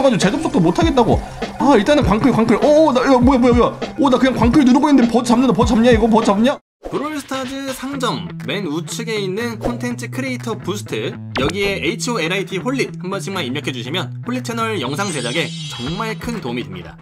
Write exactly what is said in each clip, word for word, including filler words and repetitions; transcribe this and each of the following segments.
있어가지고 제접속도 못하겠다고. 아 일단은 광클 광클. 어어 나 뭐야 뭐야 뭐야. 오 나 그냥 광클 누르고 있는데 버즈 잡는다. 버즈 잡냐 이거? 버즈 잡냐? 브롤스타즈 상점 맨 우측에 있는 콘텐츠 크리에이터 부스트, 여기에 홀릿 홀릿 한 번씩만 입력해주시면 홀릿 채널 영상 제작에 정말 큰 도움이 됩니다.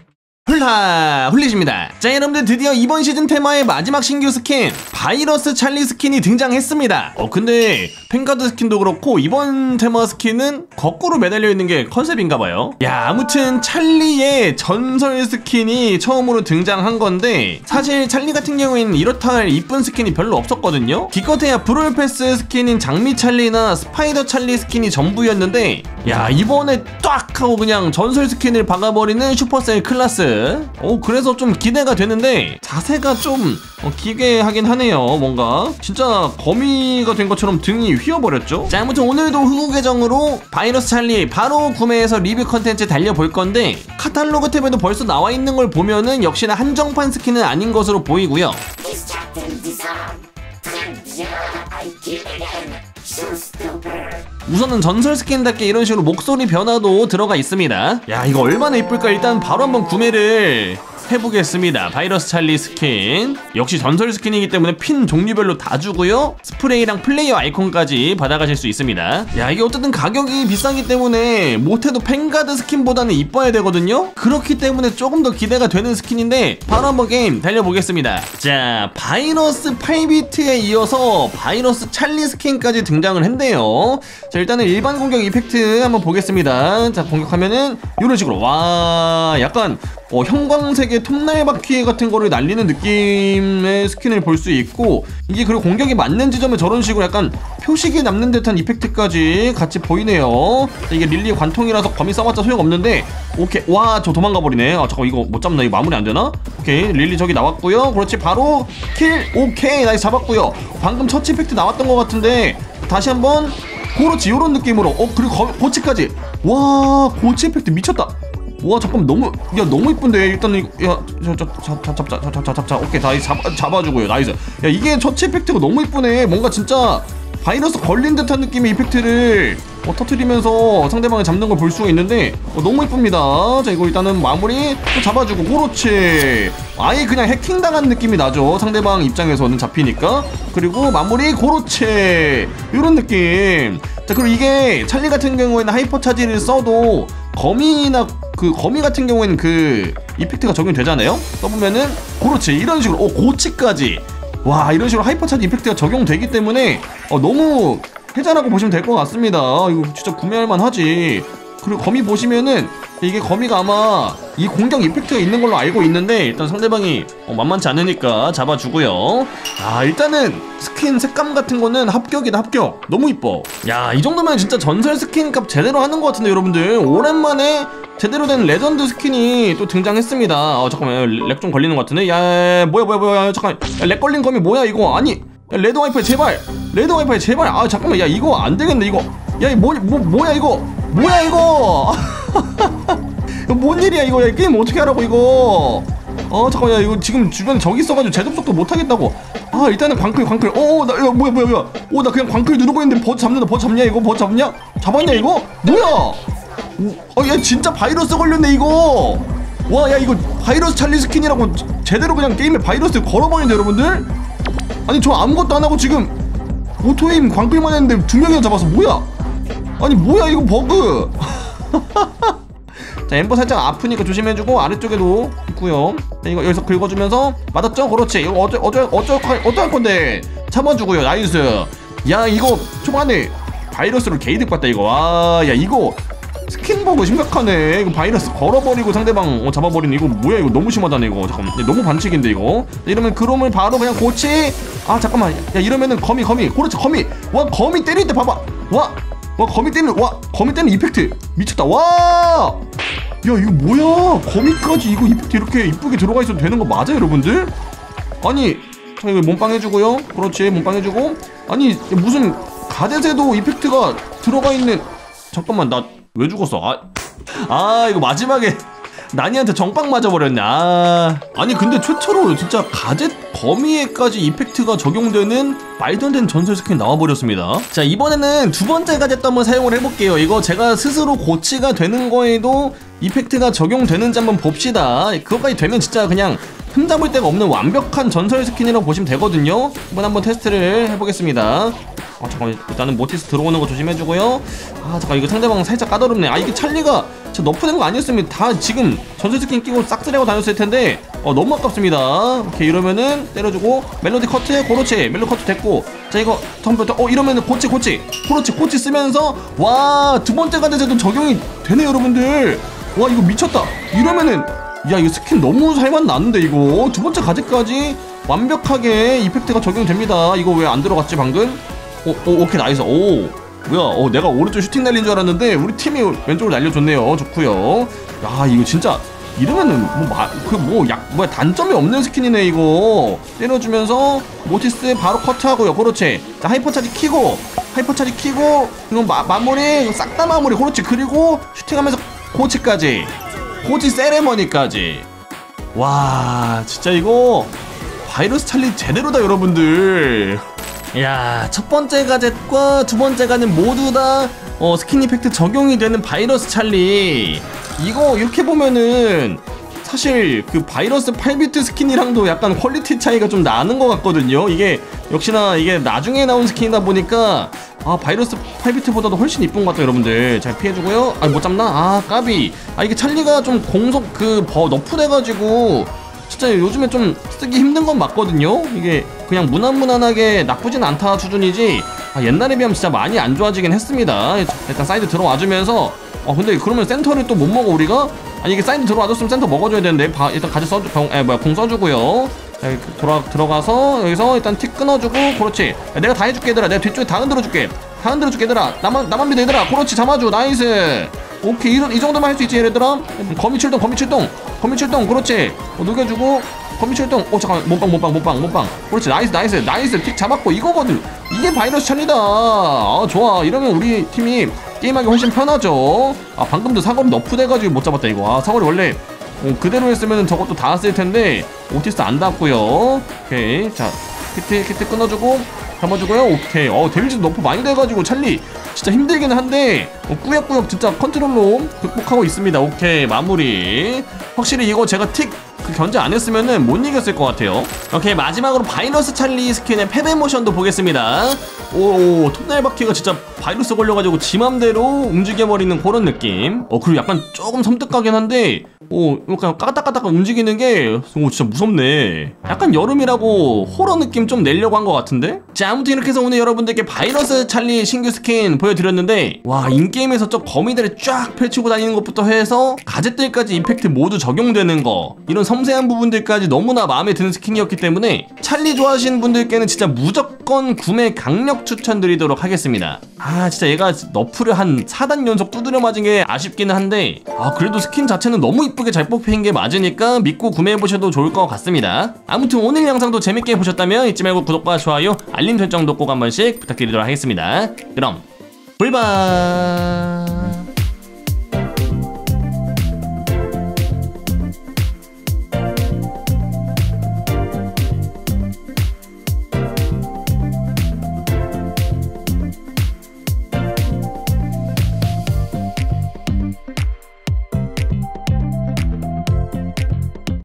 훌라 홀릿입니다. 자 여러분들, 드디어 이번 시즌 테마의 마지막 신규 스킨 바이러스 찰리 스킨이 등장했습니다. 어 근데 펭가드 스킨도 그렇고 이번 테마 스킨은 거꾸로 매달려 있는 게 컨셉인가봐요. 야 아무튼 찰리의 전설 스킨이 처음으로 등장한 건데, 사실 찰리 같은 경우에는 이렇다 할 이쁜 스킨이 별로 없었거든요. 기껏해야 브롤 패스 스킨인 장미 찰리나 스파이더 찰리 스킨이 전부였는데, 야 이번에 딱 하고 그냥 전설 스킨을 박아버리는 슈퍼셀 클라스. 오, 그래서 좀 기대가 되는데 자세가 좀 어, 기괴하긴 하네요. 뭔가 진짜 거미가 된 것처럼 등이 휘어버렸죠. 자 아무튼 오늘도 후구 계정으로 바이러스 찰리 바로 구매해서 리뷰 컨텐츠 달려볼 건데, 카탈로그 탭에도 벌써 나와 있는 걸 보면은 역시나 한정판 스킨은 아닌 것으로 보이고요. 우선은 전설 스킨답게 이런 식으로 목소리 변화도 들어가 있습니다. 야 이거 얼마나 이쁠까. 일단 바로 한번 구매를 해보겠습니다. 바이러스 찰리 스킨 역시 전설 스킨이기 때문에 핀 종류별로 다 주고요, 스프레이랑 플레이어 아이콘까지 받아가실 수 있습니다. 야 이게 어쨌든 가격이 비싸기 때문에 못해도 펭가드 스킨보다는 이뻐야 되거든요. 그렇기 때문에 조금 더 기대가 되는 스킨인데 바로 한번 게임 달려보겠습니다. 자 바이러스 팔 비트에 이어서 바이러스 찰리 스킨까지 등장을 했네요. 자 일단은 일반 공격 이펙트 한번 보겠습니다. 자 공격하면은 이런 식으로 와 약간 어, 형광색의 톱날바퀴 같은 거를 날리는 느낌의 스킨을 볼 수 있고, 이게 그리고 공격이 맞는 지점에 저런 식으로 약간 표식이 남는 듯한 이펙트까지 같이 보이네요. 자, 이게 릴리의 관통이라서 거미 싸봤자 소용없는데, 오케이. 와, 저 도망가버리네. 아, 잠깐 이거 못 잡나? 이거 마무리 안 되나? 오케이. 릴리 저기 나왔고요. 그렇지. 바로 킬. 오케이. 나이스 잡았고요. 방금 처치 이펙트 나왔던 것 같은데, 다시 한번. 그렇지. 요런 느낌으로. 어, 그리고 거, 고치까지. 와, 고치 이펙트 미쳤다. 와 잠깐만 너무 야 너무 이쁜데 일단 이거 야 잡잡잡잡잡잡잡잡 오케이 다 잡아 잡아주고요. 나이스. 야 이게 처치 이펙트가 너무 이쁘네. 뭔가 진짜 바이러스 걸린 듯한 느낌의 이펙트를 어, 터트리면서 상대방을 잡는 걸 볼 수가 있는데 어, 너무 이쁩니다. 자 이거 일단은 마무리 또 잡아주고 그렇지. 아예 그냥 해킹당한 느낌이 나죠. 상대방 입장에서는 잡히니까. 그리고 마무리 그렇지. 이런 느낌. 자 그리고 이게 찰리 같은 경우에는 하이퍼 차지를 써도 거미나 그 거미 같은 경우에는 그 이펙트가 적용되잖아요. 써보면은 그렇지 이런 식으로 오 고치까지. 와 이런 식으로 하이퍼 차지 이펙트가 적용되기 때문에 어, 너무 해자라고 보시면 될 것 같습니다. 이거 진짜 구매할 만하지. 그리고 거미 보시면은 이게 거미가 아마 이 공격 이펙트가 있는 걸로 알고 있는데 일단 상대방이 어, 만만치 않으니까 잡아주고요. 아 일단은 스킨 색감 같은 거는 합격이다 합격. 너무 이뻐. 야 이 정도면 진짜 전설 스킨 값 제대로 하는 것 같은데 여러분들, 오랜만에 제대로 된 레전드 스킨이 또 등장했습니다. 아 잠깐만 렉 좀 걸리는 것 같은데. 야 뭐야 뭐야 뭐야 잠깐 야, 렉 걸린 거미 뭐야 이거. 아니 야, 레드 와이파이 제발 레드 와이파이 제발. 아 잠깐만 야 이거 안 되겠네 이거. 야 이거 뭐, 뭐, 뭐야 이거 뭐야 이거. 뭔 일이야 이거. 야 게임 어떻게 하라고 이거. 어 잠깐만 야 이거 지금 주변에 적이 있어가지고 제접속도 못하겠다고. 아 일단은 광클 광클. 어어 나 야, 뭐야 뭐야 뭐야. 오 나 그냥 광클 누르고 있는데 버즈 잡는다. 버즈 잡냐 이거. 버즈 잡냐 잡았냐 이거 뭐야. 어, 얘 진짜 바이러스 걸렸네 이거. 와, 야 이거 바이러스 찰리 스킨이라고 제대로 그냥 게임에 바이러스 걸어버리는데 여러분들. 아니 저 아무것도 안 하고 지금 오토에임 광클만 했는데 두 명이나 잡아서 뭐야? 아니 뭐야 이거 버그. 자 엠버 살짝 아프니까 조심해주고 아래쪽에도 있고요. 자, 이거 여기서 긁어주면서 맞았죠? 그렇지. 이거 어쩔 어쩔 어쩔 어쩔 건데 참아주고요. 나이스. 야 이거 초반에 바이러스로 개이득 봤다 이거. 와, 야 이거. 스킨 버그 심각하네. 이거 바이러스 걸어버리고 상대방 어, 잡아버리는 이거 뭐야 이거 너무 심하다네 이거. 잠깐만 너무 반칙인데 이거. 이러면 그롬을 바로 그냥 고치. 아 잠깐만 야 이러면은 거미 거미 그렇지 거미. 와 거미 때릴 때 봐봐. 와 와 거미 때리는 와 거미 때리는 이펙트 미쳤다. 와 야 이거 뭐야 거미까지 이거 이펙트 이렇게 이쁘게 들어가 있어도 되는 거 맞아 여러분들? 아니 자 이거 몸빵 해주고요. 그렇지 몸빵 해주고. 아니 무슨 가데세도 이펙트가 들어가 있는. 잠깐만 나 왜 죽었어? 아, 아 이거 마지막에 나니한테 정빵 맞아버렸네. 아, 아니 근데 최초로 진짜 가젯 거미에까지 이펙트가 적용되는 말도 안 되는 전설 스킨이 나와버렸습니다. 자, 이번에는 두 번째 가젯도 한번 사용을 해볼게요. 이거 제가 스스로 고치가 되는 거에도 이펙트가 적용되는지 한번 봅시다. 그것까지 되면 진짜 그냥 흠잡을 데가 없는 완벽한 전설 스킨이라고 보시면 되거든요. 이번 한번 테스트를 해보겠습니다. 아, 잠깐, 일단은 모티스 들어오는 거 조심해주고요. 아, 잠깐, 이거 상대방 살짝 까다롭네. 아, 이게 찰리가 진짜 너프된 거 아니었으면 다 지금 전설 스킨 끼고 싹쓸이하고 다녔을 텐데, 어, 너무 아깝습니다. 오케이, 이러면은 때려주고, 멜로디 커트, 고로치, 멜로 커트 됐고, 자, 이거, 덤벼, 어, 이러면은 고치, 고치, 고로치, 고치 쓰면서, 와, 두 번째 가젯에도 적용이 되네, 여러분들. 와, 이거 미쳤다. 이러면은, 야, 이거 스킨 너무 살맛 나는데, 이거. 두 번째 가젯까지 완벽하게 이펙트가 적용됩니다. 이거 왜 안 들어갔지, 방금? 오, 오, 오케이, 나이스. 오, 뭐야, 어, 내가 오른쪽 슈팅 날린 줄 알았는데 우리 팀이 왼쪽으로 날려줬네요. 좋고요. 야, 이거 진짜 이러면은 뭐그뭐약 뭐야, 단점이 없는 스킨이네. 이거 때려주면서 모티스 바로 커트하고요. 그렇지. 자, 하이퍼 차지 키고, 하이퍼 차지 키고, 이건 마, 마무리 싹 다 마무리. 그렇지. 그리고 슈팅하면서 고치까지, 고치 세레머니까지. 와, 진짜 이거 바이러스 찰리 제대로다, 여러분들. 이야, 첫 번째 가젯과 두 번째 가젯 모두 다 어, 스킨 이펙트 적용이 되는 바이러스 찰리. 이거 이렇게 보면은 사실 그 바이러스 팔 비트 스킨이랑도 약간 퀄리티 차이가 좀 나는 것 같거든요. 이게 역시나 이게 나중에 나온 스킨이다 보니까 아, 바이러스 팔 비트보다도 훨씬 이쁜 것 같아요, 여러분들. 잘 피해주고요. 아, 못 잡나? 아, 까비. 아, 이게 찰리가 좀 공속 그 버 너프돼가지고 진짜 요즘에 좀 쓰기 힘든 건 맞거든요. 이게 그냥 무난무난하게 나쁘진 않다 수준이지, 아, 옛날에 비하면 진짜 많이 안 좋아지긴 했습니다. 일단 사이드 들어와주면서, 아, 근데 그러면 센터를 또 못 먹어 우리가? 아니, 이게 사이드 들어와줬으면 센터 먹어줘야 되는데. 바, 일단 가젯 써주, 병, 에, 뭐야, 공 써주고요. 자, 돌아, 들어가서 여기서 일단 틱 끊어주고. 그렇지. 야, 내가 다 해줄게, 얘들아. 내가 뒤쪽에 다 흔들어줄게. 다 흔들어줄게, 얘들아. 나만, 나만 믿어, 얘들아. 그렇지, 잡아줘. 나이스. 오케이, 이, 이 정도만 할 수 있지, 얘들아. 거미 출동, 거미 출동, 거미 출동. 그렇지. 어, 녹여주고, 거미 출동. 어, 잠깐만, 몸빵, 몸빵, 몸빵, 몸빵. 그렇지, 나이스, 나이스, 나이스. 틱 잡았고, 이거거든. 이게 바이러스 찰리다. 아, 좋아. 이러면 우리 팀이 게임하기 훨씬 편하죠. 아, 방금도 사거리 너프돼가지고 못 잡았다, 이거. 아, 사거리 원래 어, 그대로 했으면 저것도 닿았을 텐데, 오티스 안 닿았고요. 오케이. 자, 키트, 키트 끊어주고, 잡아주고요. 오케이. 어, 데미지도 너무 많이 돼가지고 찰리 진짜 힘들긴 한데, 어, 꾸역꾸역 진짜 컨트롤로 극복하고 있습니다. 오케이, 마무리. 확실히 이거 제가 틱 그 견제 안 했으면은 못 이겼을 것 같아요. 오케이, 마지막으로 바이러스 찰리 스킨의 패배 모션도 보겠습니다. 오오, 톱날 바퀴가 진짜 바이러스 걸려가지고 지 맘대로 움직여버리는 그런 느낌. 어, 그리고 약간 조금 섬뜩하긴 한데, 오, 약간 까딱까딱 움직이는 게, 오, 진짜 무섭네. 약간 여름이라고 호러 느낌 좀 내려고 한 것 같은데? 자, 아무튼 이렇게 해서 오늘 여러분들께 바이러스 찰리 신규 스킨 보여드렸는데, 와, 인게임에서 저 거미들을 쫙 펼치고 다니는 것부터 해서 가젯들까지 이펙트 모두 적용되는 거, 이런 섬세한 부분들까지 너무나 마음에 드는 스킨이었기 때문에 찰리 좋아하시는 분들께는 진짜 무조건 구매 강력 추천드리도록 하겠습니다. 아, 진짜 얘가 너프를 한 사 단 연속 두드려 맞은 게 아쉽기는 한데, 아, 그래도 스킨 자체는 너무 이쁘게 잘 뽑힌 게 맞으니까 믿고 구매해보셔도 좋을 것 같습니다. 아무튼 오늘 영상도 재밌게 보셨다면 잊지 말고 구독과 좋아요, 알림 설정도 꼭 한 번씩 부탁드리도록 하겠습니다. 그럼, 불바!